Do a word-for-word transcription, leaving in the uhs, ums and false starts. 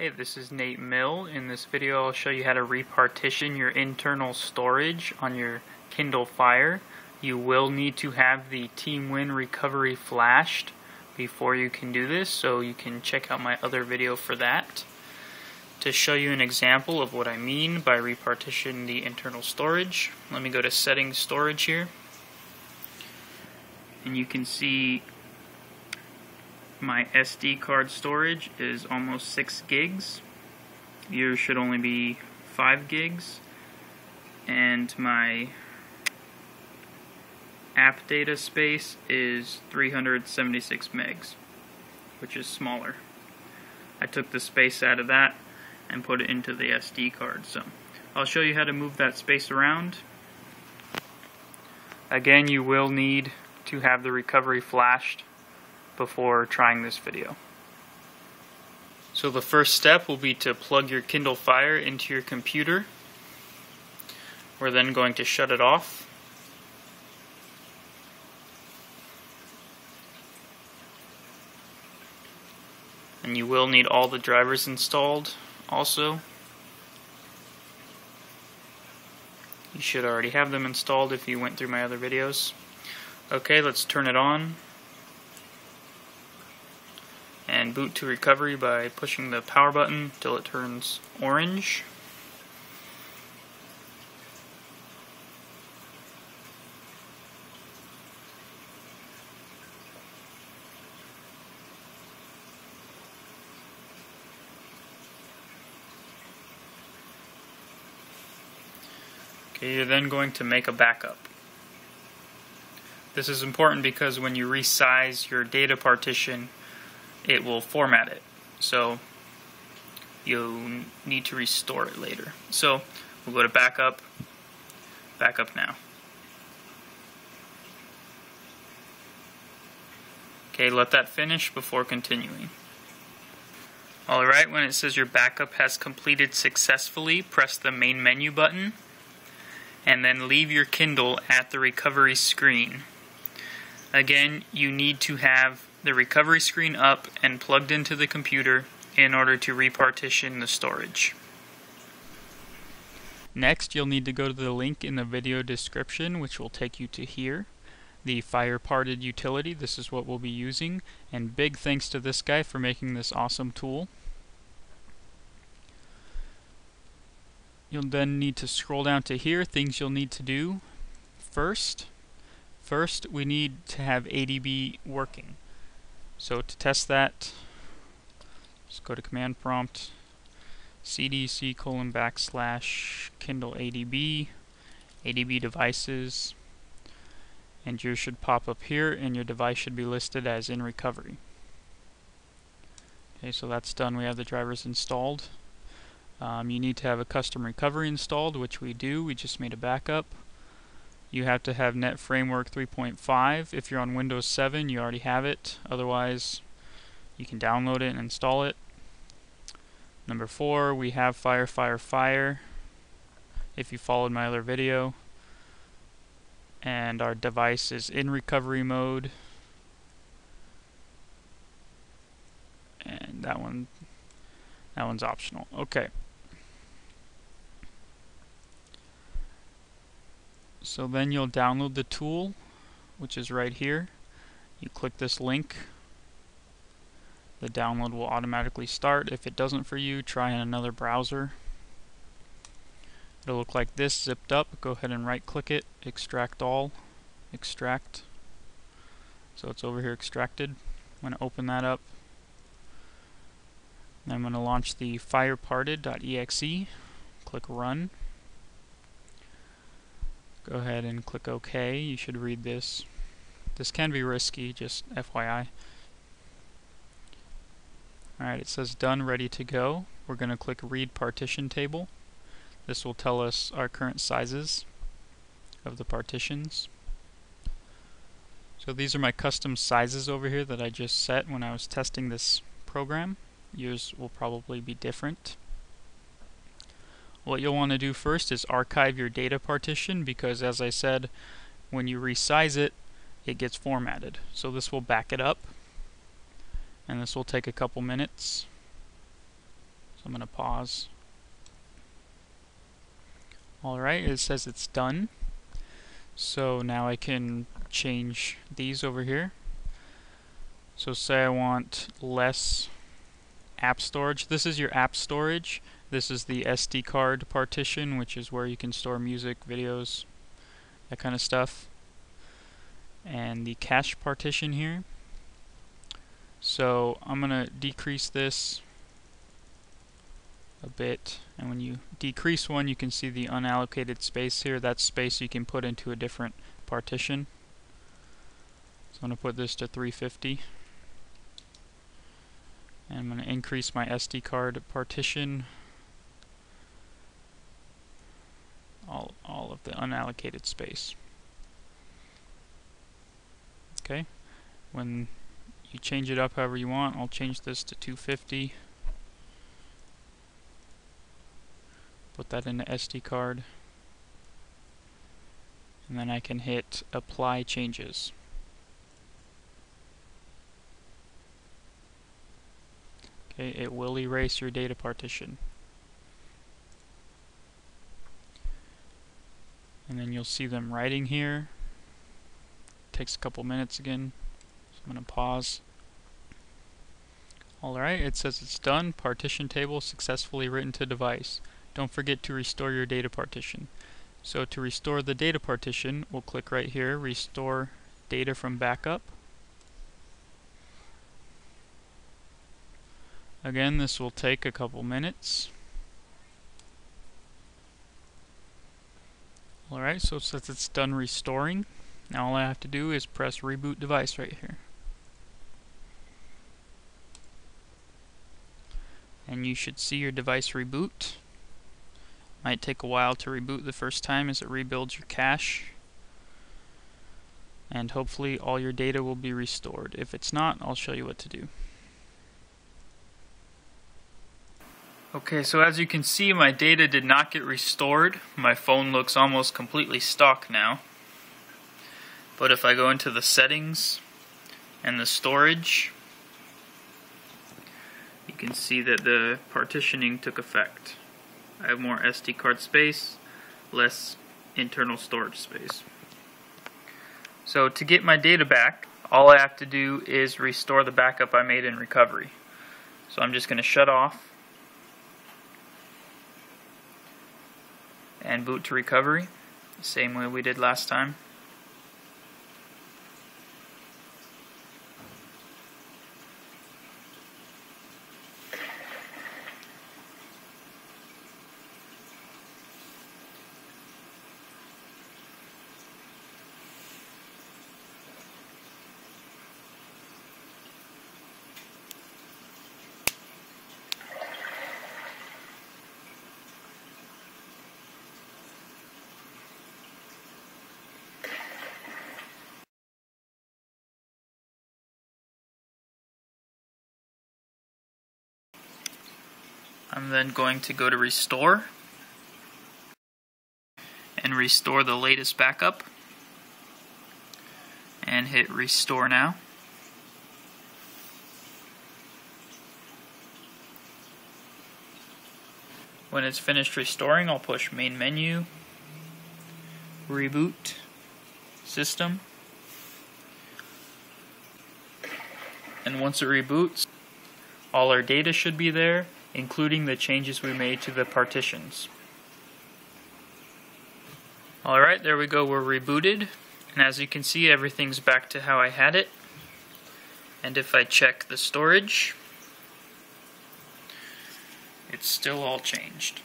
Hey, this is Nate Mill. In this video I'll show you how to repartition your internal storage on your Kindle Fire. You will need to have the Team Win Recovery flashed before you can do this, so you can check out my other video for that. To show you an example of what I mean by repartition the internal storage, let me go to Settings Storage here. And you can see my S D card storage is almost six gigs. Yours should only be five gigs. And my app data space is three hundred seventy-six megs, which is smaller. I took the space out of that and put it into the S D card. So I'll show you how to move that space around. Again, you will need to have the recovery flashed before trying this video. So the first step will be to plug your Kindle Fire into your computer. We're then going to shut it off. And you will need all the drivers installed also. You should already have them installed if you went through my other videos. Okay, let's turn it on and boot to recovery by pushing the power button till it turns orange. Okay, you're then going to make a backup. This is important because when you resize your data partition, it will format it, so you'll need to restore it later. So we'll go to backup, backup now. Okay, let that finish before continuing. Alright, when it says your backup has completed successfully, press the main menu button and then leave your Kindle at the recovery screen. Again, you need to have the recovery screen up and plugged into the computer in order to repartition the storage. Next, you'll need to go to the link in the video description, which will take you to here, the FireParted utility. This is what we'll be using, and big thanks to this guy for making this awesome tool. You'll then need to scroll down to here, things you'll need to do first. First, we need to have A D B working. So to test that, just go to command prompt, cdc colon backslash Kindle A D B, A D B devices, and yours should pop up here, and your device should be listed as in recovery. Okay, so that's done. We have the drivers installed. Um, you need to have a custom recovery installed, which we do. We just made a backup. You have to have .NET Framework three point five. If you're on Windows seven, you already have it. Otherwise, you can download it and install it. Number four, we have Fire, Fire, Fire, if you followed my other video. And our device is in recovery mode. And that one, that one's optional. Okay. So then you'll download the tool, which is right here. You click this link. The download will automatically start. If it doesn't for you, try in another browser. It'll look like this, zipped up. Go ahead and right click it, extract all, extract. So it's over here extracted. I'm going to open that up. And I'm going to launch the FireParted.exe. Click run. Go ahead and click OK. You should read this. This can be risky, just F Y I. Alright, it says done, ready to go. We're going to click Read Partition Table. This will tell us our current sizes of the partitions. So these are my custom sizes over here that I just set when I was testing this program. Yours will probably be different. What you'll want to do first is archive your data partition, because as I said, when you resize it, it gets formatted. So this will back it up, and this will take a couple minutes. I'm going to pause. Alright, it says it's done. So now I can change these over here. So say I want less app storage. This is your app storage. This is the S D card partition, which is where you can store music, videos, that kind of stuff. And the cache partition here. So I'm going to decrease this a bit, and when you decrease one you can see the unallocated space here. That's space you can put into a different partition. So I'm going to put this to three fifty, and I'm going to increase my S D card partition, all, all of the unallocated space. Okay, when you change it up however you want, I'll change this to two fifty. Put that in the S D card, and then I can hit apply changes. Okay, it will erase your data partition, and then you'll see them writing here. Takes a couple minutes again, so I'm going to pause. Alright, it says it's done. Partition table successfully written to device. Don't forget to restore your data partition. So to restore the data partition, we'll click right here, restore data from backup. Again, this will take a couple minutes. Alright, so since it's done restoring, now all I have to do is press reboot device right here. And you should see your device reboot. Might take a while to reboot the first time as it rebuilds your cache, and hopefully all your data will be restored. If it's not, I'll show you what to do. Okay, so as you can see, my data did not get restored. My phone looks almost completely stock now. But if I go into the settings and the storage, you can see that the partitioning took effect. I have more S D card space, less internal storage space. So to get my data back, all I have to do is restore the backup I made in recovery. So I'm just going to shut off and boot to recovery, the same way we did last time. I'm then going to go to restore and restore the latest backup and hit restore now. When it's finished restoring, I'll push main menu, reboot system, and once it reboots, all our data should be there, including the changes we made to the partitions. Alright, there we go, we're rebooted, and as you can see, everything's back to how I had it. And if I check the storage, it's still all changed.